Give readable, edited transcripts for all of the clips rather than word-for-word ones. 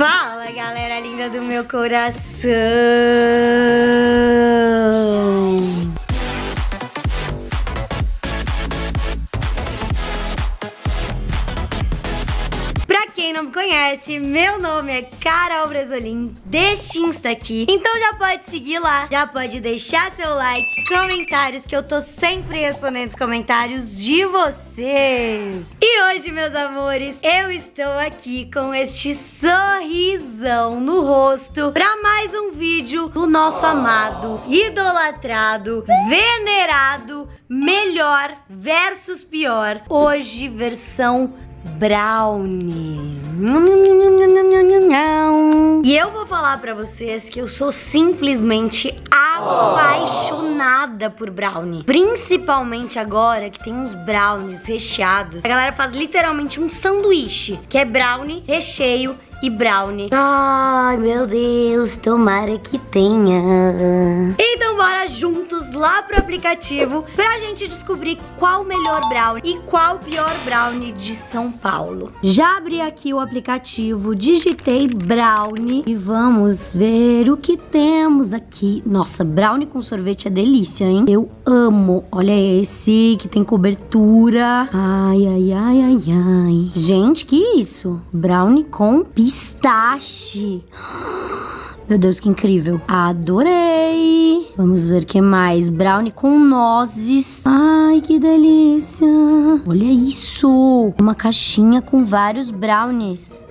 Fala, galera linda do meu coração! Pra quem não me conhece, meu nome é Carol Bresolin, deste Insta aqui. Então já pode seguir lá, já pode deixar seu like, comentários, que eu tô sempre respondendo os comentários de vocês. E hoje, meus amores, eu estou aqui com este sorrisão no rosto pra mais um vídeo do nosso amado, idolatrado, venerado, melhor versus pior. Hoje, versão brownie. E eu vou falar pra vocês que eu sou simplesmente apaixonada por brownie. Principalmente agora que tem uns brownies recheados. A galera faz literalmente um sanduíche, que é brownie, recheio e brownie. Ai, meu Deus, tomara que tenha. Então bora juntos lá pro aplicativo pra gente descobrir qual o melhor brownie e qual o pior brownie de São Paulo. Já abri aqui o aplicativo, digitei brownie e vamos ver o que temos aqui. Nossa, brownie com sorvete é delícia, hein? Eu amo. Olha esse que tem cobertura. Ai, ai, ai, ai, ai. Gente, que isso? Brownie com pizza. Pistache. Meu Deus, que incrível. Adorei. Vamos ver o que mais. Brownie com nozes. Ai, que delícia. Olha isso. Uma caixinha com vários brownies.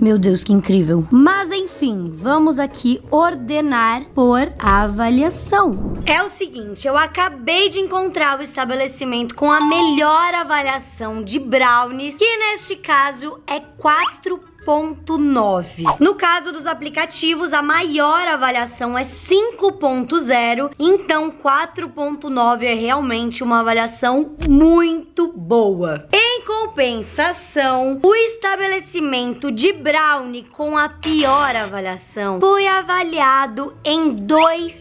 Meu Deus, que incrível. Mas enfim, vamos aqui ordenar por avaliação. É o seguinte, eu acabei de encontrar o estabelecimento com a melhor avaliação de brownies, que neste caso é 4.9. No caso dos aplicativos, a maior avaliação é 5.0, então 4.9 é realmente uma avaliação muito boa. Em compensação, o estabelecimento de brownie com a pior avaliação foi avaliado em 2.5.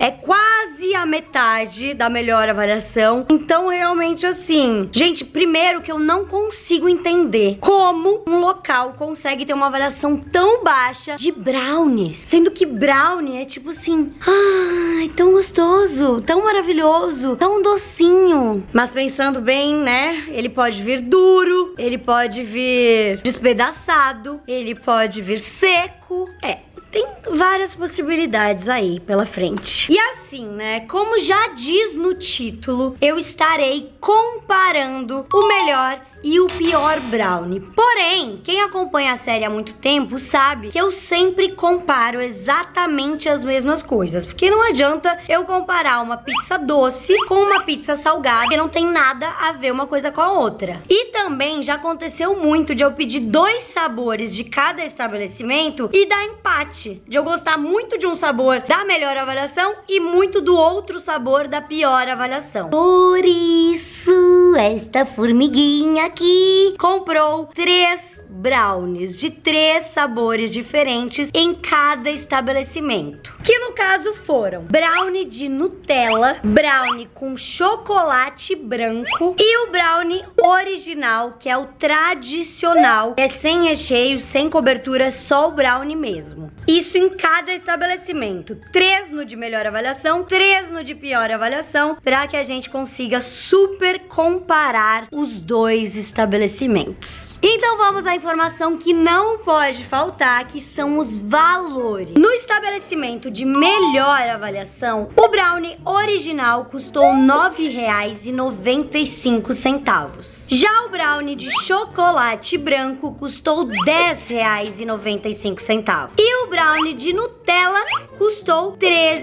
É quase a metade da melhor avaliação. Então, realmente, assim... Gente, primeiro que eu não consigo entender como um local consegue ter uma avaliação tão baixa de brownies. Sendo que brownie é tipo assim... Ai, tão gostoso, tão maravilhoso, tão docinho. Mas pensando bem, né? Ele pode vir duro, ele pode vir despedaçado, ele pode vir seco. É... Tem várias possibilidades aí pela frente. E assim, né, como já diz no título, eu estarei comparando o melhor e o pior brownie. Porém, quem acompanha a série há muito tempo sabe que eu sempre comparo exatamente as mesmas coisas. Porque não adianta eu comparar uma pizza doce com uma pizza salgada, que não tem nada a ver uma coisa com a outra. E também já aconteceu muito de eu pedir dois sabores de cada estabelecimento e dar empate. De eu gostar muito de um sabor da melhor avaliação e muito do outro sabor da pior avaliação. Por isso, esta formiguinha aqui comprou 3 brownies de 3 sabores diferentes em cada estabelecimento. Que no caso foram brownie de Nutella, brownie com chocolate branco e o brownie original, que é o tradicional, que é sem recheio, sem cobertura, só o brownie mesmo. Isso em cada estabelecimento. 3 no de melhor avaliação, 3 no de pior avaliação, para que a gente consiga super comparar os dois estabelecimentos. Então vamos à informação que não pode faltar, que são os valores. No estabelecimento de melhor avaliação, o brownie original custou R$ 9,95. Já o brownie de chocolate branco custou R$ 10,95. E o brownie de Nutella custou R$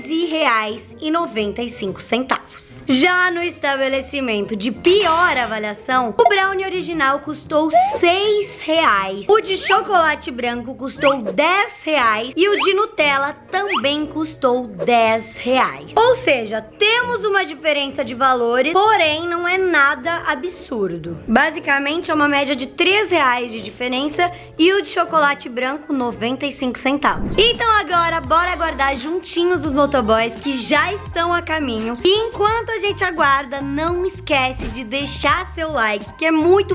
13,95. Já no estabelecimento de pior avaliação, o brownie original custou R$ 6,00. O de chocolate branco custou R$ 10,00. E o de Nutella também custou R$ 10,00. Ou seja, temos uma diferença de valores, porém não é nada absurdo. Basicamente é uma média de R$ 3,00 de diferença e o de chocolate branco R$ 0,95. Então agora, bora aguardar juntinhos os motoboys que já estão a caminho. E enquanto a gente aguarda, não esquece de deixar seu like, que é muito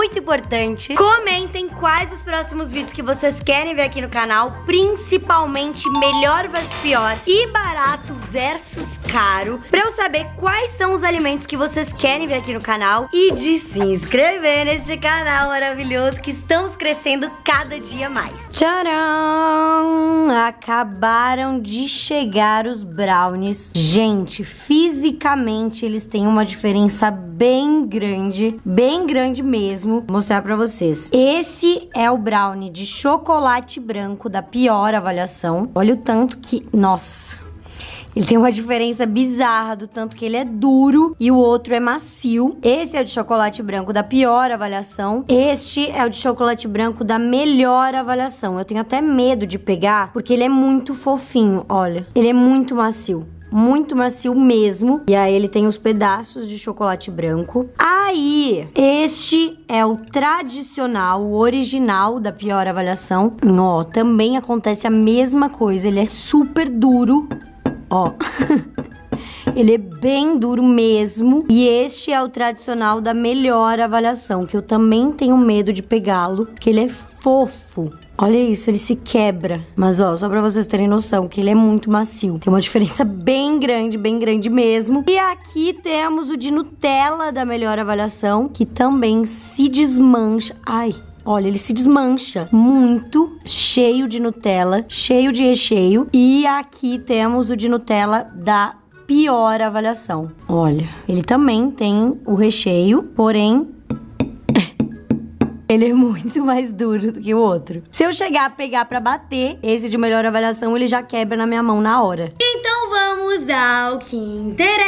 importante. Comentem quais os próximos vídeos que vocês querem ver aqui no canal, principalmente melhor versus pior e barato versus caro, pra eu saber quais são os alimentos que vocês querem ver aqui no canal e de se inscrever neste canal maravilhoso que estamos crescendo cada dia mais. Tcharam! Acabaram de chegar os brownies. Gente, fisicamente eles têm uma diferença bem grande mesmo. Vou mostrar pra vocês. Esse é o brownie de chocolate branco da pior avaliação. Olha o tanto que... Nossa! Ele tem uma diferença bizarra do tanto que ele é duro e o outro é macio. Esse é o de chocolate branco da pior avaliação. Este é o de chocolate branco da melhor avaliação. Eu tenho até medo de pegar, porque ele é muito fofinho, olha. Ele é muito macio. Muito macio mesmo. E aí ele tem os pedaços de chocolate branco. Aí, este é o tradicional, o original da pior avaliação. Ó, também acontece a mesma coisa. Ele é super duro. Ó, ele é bem duro mesmo. E este é o tradicional da melhor avaliação, que eu também tenho medo de pegá-lo, porque ele é fofo. Olha isso, ele se quebra. Mas ó, só pra vocês terem noção que ele é muito macio. Tem uma diferença bem grande mesmo. E aqui temos o de Nutella da melhor avaliação, que também se desmancha. Ai... Olha, ele se desmancha muito, cheio de Nutella, cheio de recheio. E aqui temos o de Nutella da pior avaliação. Olha, ele também tem o recheio, porém... ele é muito mais duro do que o outro. Se eu chegar a pegar pra bater, esse de melhor avaliação, ele já quebra na minha mão na hora. Então vamos ao que interessa,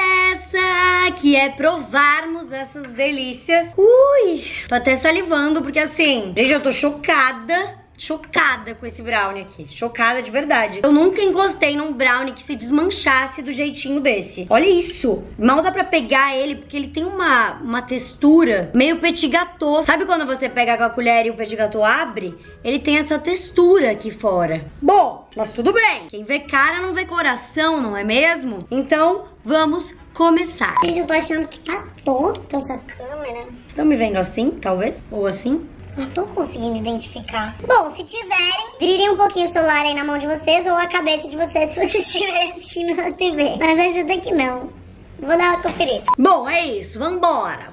que é provarmos essas delícias. Ui! Tô até salivando, porque assim, gente, eu tô chocada. Chocada com esse brownie aqui. Chocada de verdade. Eu nunca encostei num brownie que se desmanchasse do jeitinho desse. Olha isso. Mal dá pra pegar ele, porque ele tem uma textura meio petit gâteau. Sabe quando você pega com a colher e o petit gâteau abre? Ele tem essa textura aqui fora. Bom, mas tudo bem. Quem vê cara não vê coração, não é mesmo? Então, vamos começar. Eu tô achando que tá torto essa câmera. Vocês estão me vendo assim, talvez? Ou assim? Não tô conseguindo identificar. Bom, se tiverem, virem um pouquinho o celular aí na mão de vocês ou a cabeça de vocês se vocês estiverem assistindo na TV. Mas ajuda que não. Vou dar uma conferida. Bom, é isso. Vambora.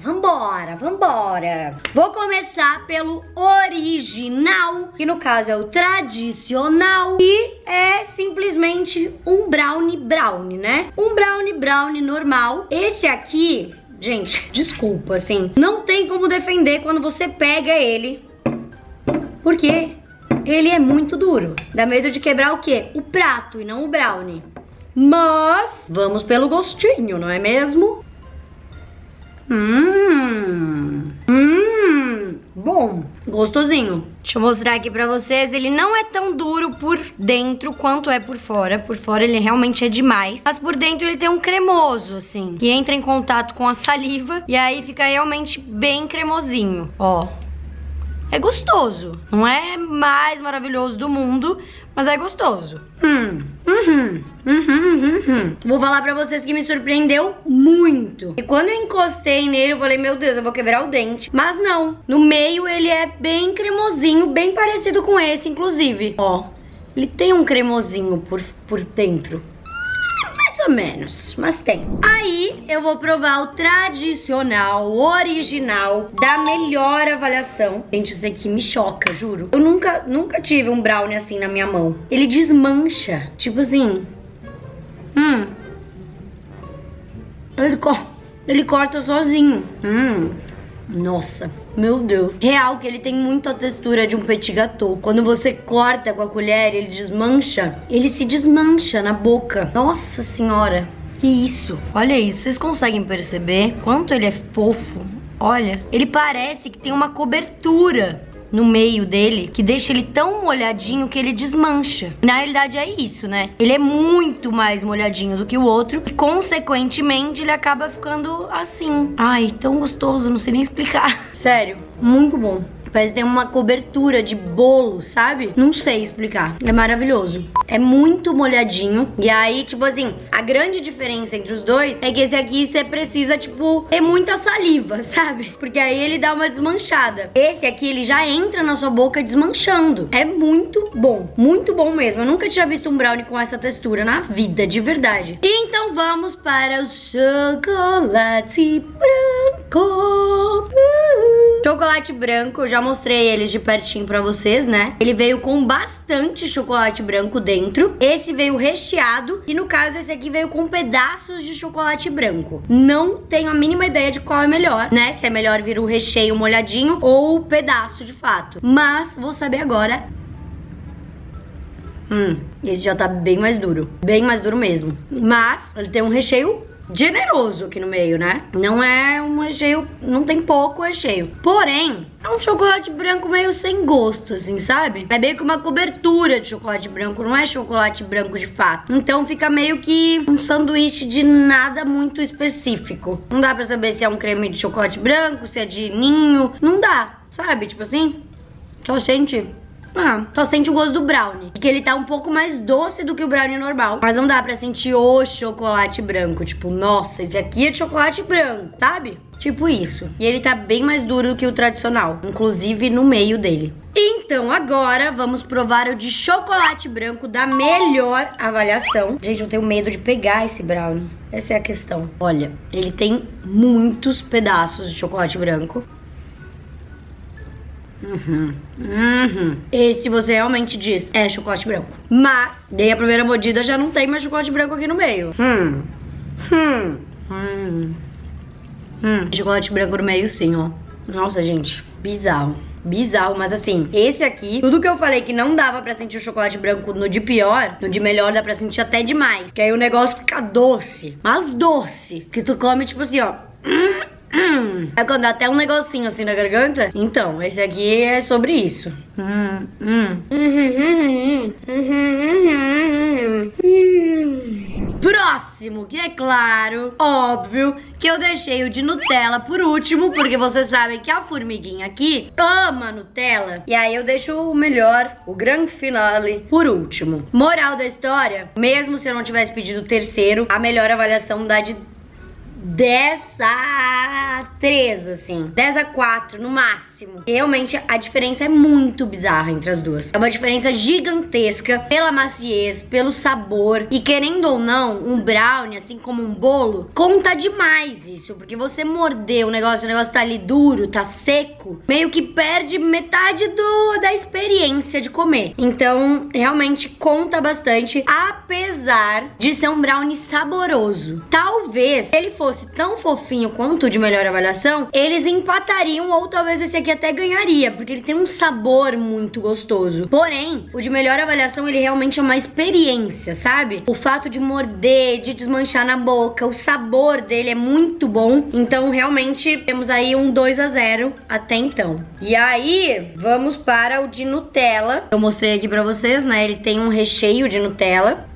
Vou começar pelo original, que no caso é o tradicional, e é simplesmente um brownie, né? Um brownie normal. Esse aqui... Gente, desculpa, assim, não tem como defender quando você pega ele, porque ele é muito duro. Dá medo de quebrar o quê? O prato e não o brownie. Mas vamos pelo gostinho, não é mesmo? Bom, gostosinho. Deixa eu mostrar aqui pra vocês. Ele não é tão duro por dentro quanto é por fora. Por fora ele realmente é demais. Mas por dentro ele tem um cremoso, assim, que entra em contato com a saliva. E aí fica realmente bem cremosinho. Ó, é gostoso. Não é mais maravilhoso do mundo, mas é gostoso. Vou falar pra vocês que me surpreendeu muito. E quando eu encostei nele, eu falei, meu Deus, eu vou quebrar o dente. Mas não, no meio ele é bem cremosinho, bem parecido com esse, inclusive. Ó, ele tem um cremosinho por dentro. Mais ou menos, mas tem. Aí eu vou provar o tradicional, original, da melhor avaliação. Gente, isso aqui me choca, juro. Eu nunca tive um brownie assim na minha mão. Ele desmancha, tipo assim. Ele corta sozinho. Nossa, meu Deus. Real que ele tem muito a textura de um petit gâteau. Quando você corta com a colher, ele desmancha. Ele se desmancha na boca. Nossa senhora, que isso. Olha isso, vocês conseguem perceber quanto ele é fofo? Olha, ele parece que tem uma cobertura no meio dele, que deixa ele tão molhadinho que ele desmancha. Na realidade é isso, né? Ele é muito mais molhadinho do que o outro e, consequentemente, ele acaba ficando assim. Ai, tão gostoso, não sei nem explicar. Sério, muito bom. Parece que tem uma cobertura de bolo, sabe? Não sei explicar. É maravilhoso. É muito molhadinho. E aí, tipo assim, a grande diferença entre os dois é que esse aqui você precisa, tipo, ter muita saliva, sabe? Porque aí ele dá uma desmanchada. Esse aqui, ele já entra na sua boca desmanchando. É muito bom mesmo. Eu nunca tinha visto um brownie com essa textura na vida, de verdade. E então vamos para o chocolate branco. Chocolate branco, eu já mostrei eles de pertinho pra vocês, né? Ele veio com bastante chocolate branco dentro. Esse veio recheado. E no caso, esse aqui veio com pedaços de chocolate branco. Não tenho a mínima ideia de qual é melhor, né? Se é melhor vir o recheio molhadinho ou o pedaço, de fato. Mas vou saber agora. Esse já tá bem mais duro. Bem mais duro mesmo. Mas ele tem um recheio generoso aqui no meio, né? Não é um recheio, não tem pouco recheio. Porém, é um chocolate branco meio sem gosto, assim, sabe? É meio que uma cobertura de chocolate branco, não é chocolate branco de fato. Então fica meio que um sanduíche de nada muito específico. Não dá pra saber se é um creme de chocolate branco, se é de ninho, não dá, sabe? Tipo assim, só sente... só sente o gosto do brownie. Que ele tá um pouco mais doce do que o brownie normal. Mas não dá pra sentir o chocolate branco. Tipo, nossa, esse aqui é de chocolate branco, sabe? Tipo isso. E ele tá bem mais duro que o tradicional. Inclusive no meio dele. Então agora vamos provar o de chocolate branco da melhor avaliação. Gente, eu tenho medo de pegar esse brownie. Essa é a questão. Olha, ele tem muitos pedaços de chocolate branco. Esse você realmente diz, é chocolate branco. Mas, dei a primeira mordida, já não tem mais chocolate branco aqui no meio. Chocolate branco no meio sim, ó. Nossa, gente, bizarro. Bizarro, mas assim, esse aqui, tudo que eu falei que não dava pra sentir o chocolate branco no de pior, no de melhor dá pra sentir até demais. Que aí o negócio fica doce, mas doce, que tu come tipo assim, ó. É quando dá até um negocinho assim na garganta. Então, esse aqui é sobre isso. Próximo, que é claro, óbvio, que eu deixei o de Nutella por último, porque vocês sabem que a formiguinha aqui ama Nutella. E aí eu deixo o melhor, o grande finale, por último. Moral da história, mesmo se eu não tivesse pedido o terceiro, a melhor avaliação dá de 10 a 3, assim. 10 a 4, no máximo. E realmente, a diferença é muito bizarra entre as duas. É uma diferença gigantesca pela maciez, pelo sabor. E querendo ou não, um brownie, assim como um bolo, conta demais isso. Porque você morder o negócio tá ali duro, tá seco, meio que perde metade da experiência de comer. Então, realmente, conta bastante. Apesar de ser um brownie saboroso. Talvez, se ele fosse tão fofinho quanto o de melhor avaliação, eles empatariam ou talvez esse aqui até ganharia, porque ele tem um sabor muito gostoso. Porém, o de melhor avaliação, ele realmente é uma experiência, sabe? O fato de morder, de desmanchar na boca, o sabor dele é muito bom. Então, realmente, temos aí um 2 a 0 até então. E aí, vamos para o de Nutella. Eu mostrei aqui pra vocês, né? Ele tem um recheio de Nutella.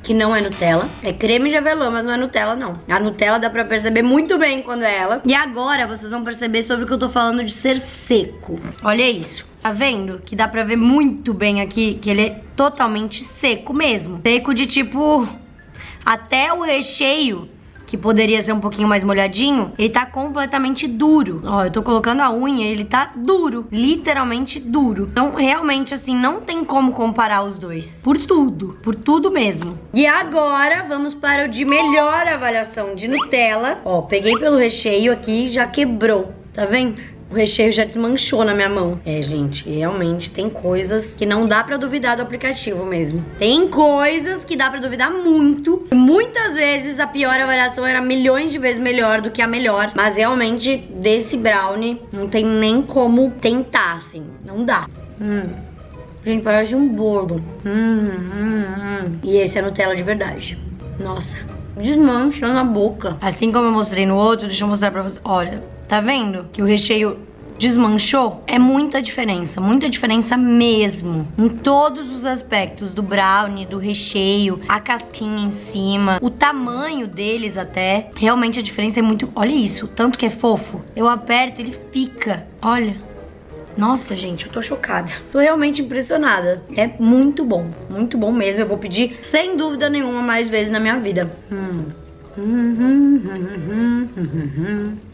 Que não é Nutella. É creme de avelã, mas não é Nutella, não. A Nutella dá pra perceber muito bem quando é ela. E agora vocês vão perceber sobre o que eu tô falando de ser seco. Olha isso. Tá vendo? Que dá pra ver muito bem aqui que ele é totalmente seco mesmo. Seco de tipo... Até o recheio, que poderia ser um pouquinho mais molhadinho, ele tá completamente duro. Ó, eu tô colocando a unha e ele tá duro. Literalmente duro. Então, realmente, assim, não tem como comparar os dois. Por tudo. Por tudo mesmo. E agora, vamos para o de melhor avaliação de Nutella. Ó, peguei pelo recheio aqui e já quebrou. Tá vendo? O recheio já desmanchou na minha mão. É, gente, realmente tem coisas que não dá pra duvidar do aplicativo mesmo. Tem coisas que dá pra duvidar muito. Muitas vezes a pior avaliação era milhões de vezes melhor do que a melhor. Mas realmente, desse brownie, não tem nem como tentar, assim. Não dá. Gente, parece um bolo. E esse é Nutella de verdade. Nossa, desmanchou na boca. Assim como eu mostrei no outro, deixa eu mostrar pra vocês. Olha... Tá vendo? Que o recheio desmanchou, é muita diferença mesmo. Em todos os aspectos, do brownie, do recheio, a casquinha em cima, o tamanho deles até. Realmente a diferença é muito... Olha isso, tanto que é fofo. Eu aperto, ele fica, olha... Nossa, gente, eu tô chocada. Tô realmente impressionada. É muito bom mesmo. Eu vou pedir, sem dúvida nenhuma, mais vezes na minha vida.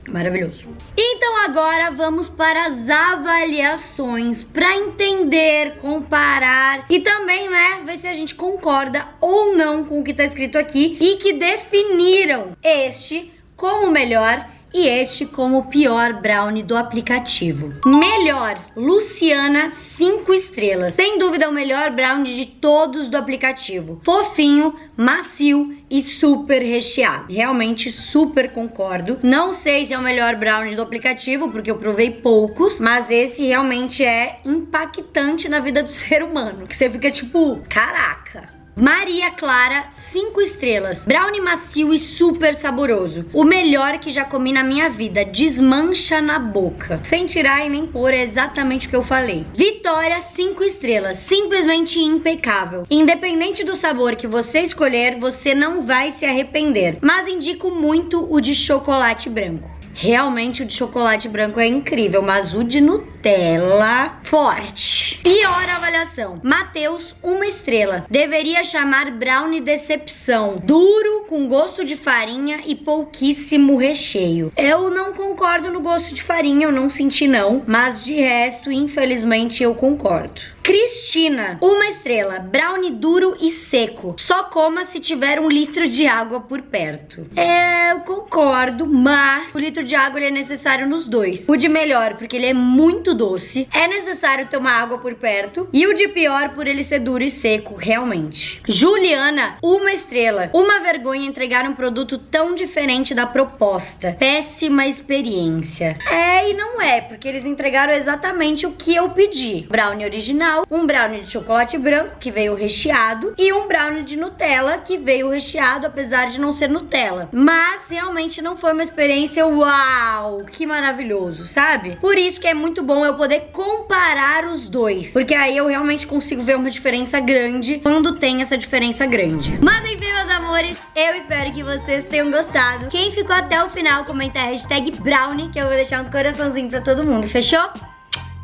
Maravilhoso. Então agora vamos para as avaliações, para entender, comparar e também, né, ver se a gente concorda ou não com o que tá escrito aqui e que definiram este como o melhor e este como o pior brownie do aplicativo. Melhor, Luciana, 5 estrelas. Sem dúvida, o melhor brownie de todos do aplicativo. Fofinho, macio e super recheado. Realmente super concordo. Não sei se é o melhor brownie do aplicativo, porque eu provei poucos, mas esse realmente é impactante na vida do ser humano. Que você fica tipo, caraca. Maria Clara, 5 estrelas. Brownie macio e super saboroso. O melhor que já comi na minha vida. Desmancha na boca. Sem tirar e nem pôr, é exatamente o que eu falei. Vitória, 5 estrelas. Simplesmente impecável. Independente do sabor que você escolher, você não vai se arrepender. Mas indico muito o de chocolate branco. Realmente o de chocolate branco é incrível, mas o de Nutella, forte. Pior avaliação, Matheus, 1 estrela. Deveria chamar brownie decepção. Duro, com gosto de farinha e pouquíssimo recheio. Eu não concordo no gosto de farinha, eu não senti não. Mas de resto, infelizmente, eu concordo. Cristina, 1 estrela. Brownie duro e seco. Só coma se tiver 1 litro de água por perto. É, eu concordo, mas o litro de água ele é necessário nos dois. O de melhor, porque ele é muito doce, é necessário tomar água por perto. E o de pior, por ele ser duro e seco, realmente. Juliana, 1 estrela. Uma vergonha entregar um produto tão diferente da proposta. Péssima experiência. É e não é, porque eles entregaram exatamente o que eu pedi. Brownie original, um brownie de chocolate branco, que veio recheado, e um brownie de Nutella, que veio recheado, apesar de não ser Nutella. Mas realmente não foi uma experiência uau, que maravilhoso, sabe? Por isso que é muito bom eu poder comparar os dois, porque aí eu realmente consigo ver uma diferença grande quando tem essa diferença grande. Mas enfim, meus amores, eu espero que vocês tenham gostado. Quem ficou até o final, comenta a hashtag brownie, que eu vou deixar um coraçãozinho pra todo mundo, fechou?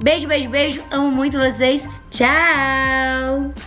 Beijo, beijo, beijo, amo muito vocês, tchau!